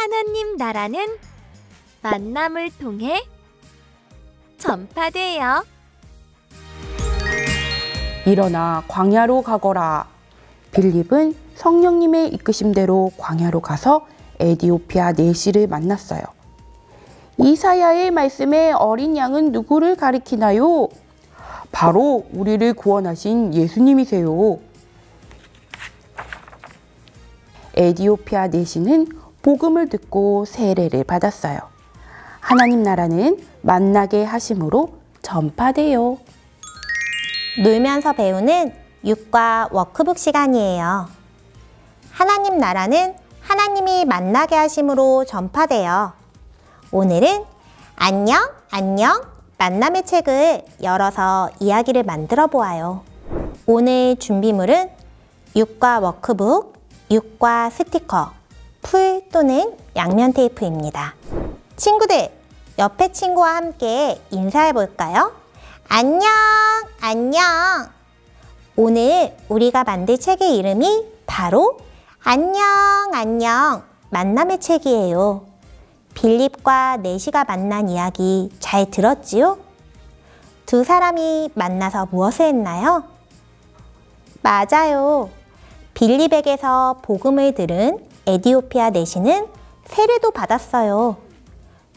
하나님 나라는 만남을 통해 전파돼요. 일어나 광야로 가거라. 빌립은 성령님의 이끄심대로 광야로 가서 에디오피아 네시를 만났어요. 이사야의 말씀에 어린 양은 누구를 가리키나요? 바로 우리를 구원하신 예수님이세요. 에디오피아 네시는 복음을 듣고 세례를 받았어요. 하나님 나라는 만나게 하심으로 전파돼요. 놀면서 배우는 육과 워크북 시간이에요. 하나님 나라는 하나님이 만나게 하심으로 전파돼요. 오늘은 안녕 만남의 책을 열어서 이야기를 만들어 보아요. 오늘 준비물은 육과 워크북, 육과 스티커, 풀 또는 양면 테이프입니다. 친구들, 옆에 친구와 함께 인사해 볼까요? 안녕. 오늘 우리가 만들 책의 이름이 바로 안녕 만남의 책이에요. 빌립과 네시가 만난 이야기 잘 들었지요? 두 사람이 만나서 무엇을 했나요? 맞아요. 빌립에게서 복음을 들은 에디오피아 네시는 세례도 받았어요.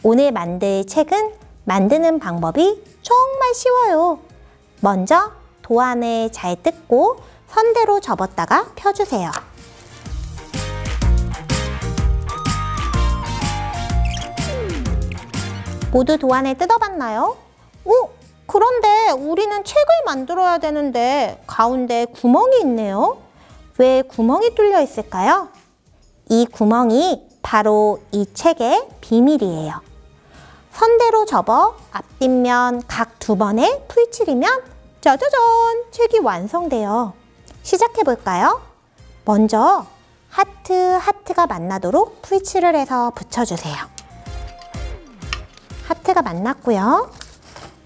오늘 만들 책은 만드는 방법이 정말 쉬워요. 먼저 도안을 잘 뜯고 선대로 접었다가 펴주세요. 모두 도안을 뜯어봤나요? 그런데 우리는 책을 만들어야 되는데 가운데 구멍이 있네요. 왜 구멍이 뚫려 있을까요? 이 구멍이 바로 이 책의 비밀이에요. 선대로 접어 앞뒷면 각 2번에 풀칠이면 짜자잔! 책이 완성돼요. 시작해볼까요? 먼저 하트가 만나도록 풀칠을 해서 붙여주세요. 하트가 만났고요.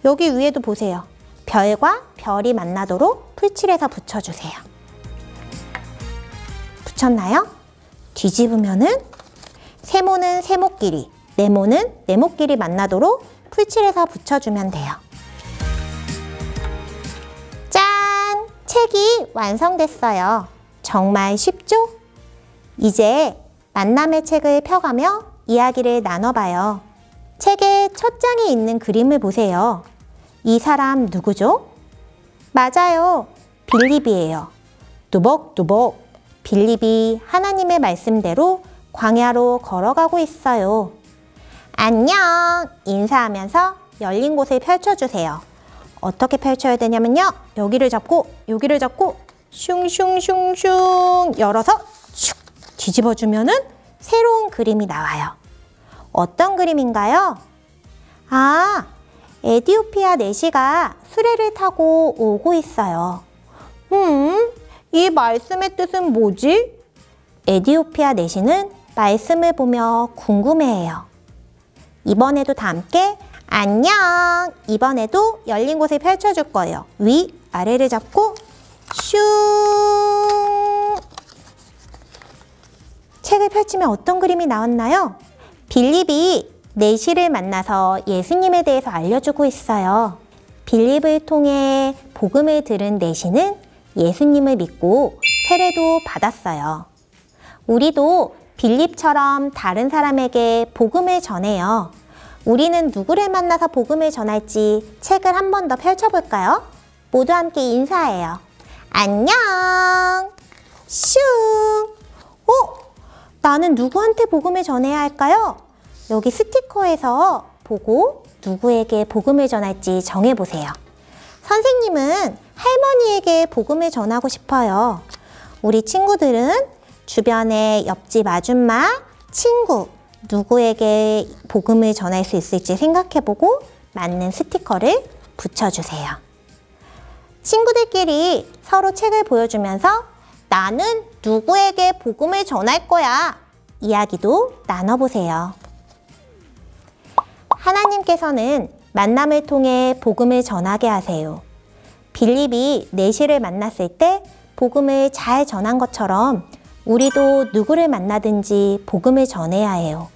여기 위에도 보세요. 별과 별이 만나도록 풀칠해서 붙여주세요. 붙였나요? 뒤집으면은 세모는 세모끼리, 네모는 네모끼리 만나도록 풀칠해서 붙여주면 돼요. 짠! 책이 완성됐어요. 정말 쉽죠? 이제 만남의 책을 펴가며 이야기를 나눠봐요. 책의 첫 장에 있는 그림을 보세요. 이 사람 누구죠? 맞아요. 빌립이에요. 뚜벅뚜벅 빌립이 하나님의 말씀대로 광야로 걸어가고 있어요. 안녕! 인사하면서 열린 곳을 펼쳐주세요. 어떻게 펼쳐야 되냐면요. 여기를 잡고 슝슝슝슝 열어서 슉 뒤집어주면은 새로운 그림이 나와요. 어떤 그림인가요? 에디오피아 네시가 수레를 타고 오고 있어요. 이 말씀의 뜻은 뭐지? 에디오피아 네시는 말씀을 보며 궁금해해요. 이번에도 다 함께 안녕! 이번에도 열린 곳을 펼쳐줄 거예요. 위, 아래를 잡고 슝! 책을 펼치면 어떤 그림이 나왔나요? 빌립이 네시를 만나서 예수님에 대해서 알려주고 있어요. 빌립을 통해 복음을 들은 네시는 예수님을 믿고 세례도 받았어요. 우리도 빌립처럼 다른 사람에게 복음을 전해요. 우리는 누구를 만나서 복음을 전할지 책을 한 번 더 펼쳐볼까요? 모두 함께 인사해요. 안녕! 슝! 나는 누구한테 복음을 전해야 할까요? 여기 스티커에서 보고 누구에게 복음을 전할지 정해보세요. 선생님은 할머니에게 복음을 전하고 싶어요. 우리 친구들은 주변의 옆집 아줌마, 친구, 누구에게 복음을 전할 수 있을지 생각해보고 맞는 스티커를 붙여주세요. 친구들끼리 서로 책을 보여주면서 나는 누구에게 복음을 전할 거야 이야기도 나눠보세요. 하나님께서는 만남을 통해 복음을 전하게 하세요. 빌립이 네시를 만났을 때 복음을 잘 전한 것처럼 우리도 누구를 만나든지 복음을 전해야 해요.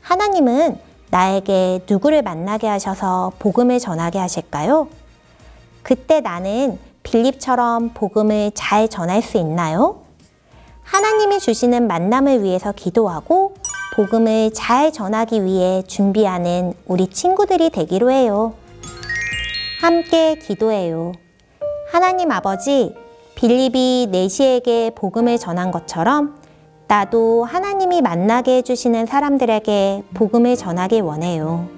하나님은 나에게 누구를 만나게 하셔서 복음을 전하게 하실까요? 그때 나는 빌립처럼 복음을 잘 전할 수 있나요? 하나님이 주시는 만남을 위해서 기도하고 복음을 잘 전하기 위해 준비하는 우리 친구들이 되기로 해요. 함께 기도해요. 하나님 아버지, 빌립이 내시에게 복음을 전한 것처럼 나도 하나님이 만나게 해주시는 사람들에게 복음을 전하길 원해요.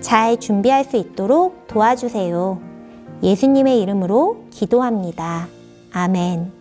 잘 준비할 수 있도록 도와주세요. 예수님의 이름으로 기도합니다. 아멘.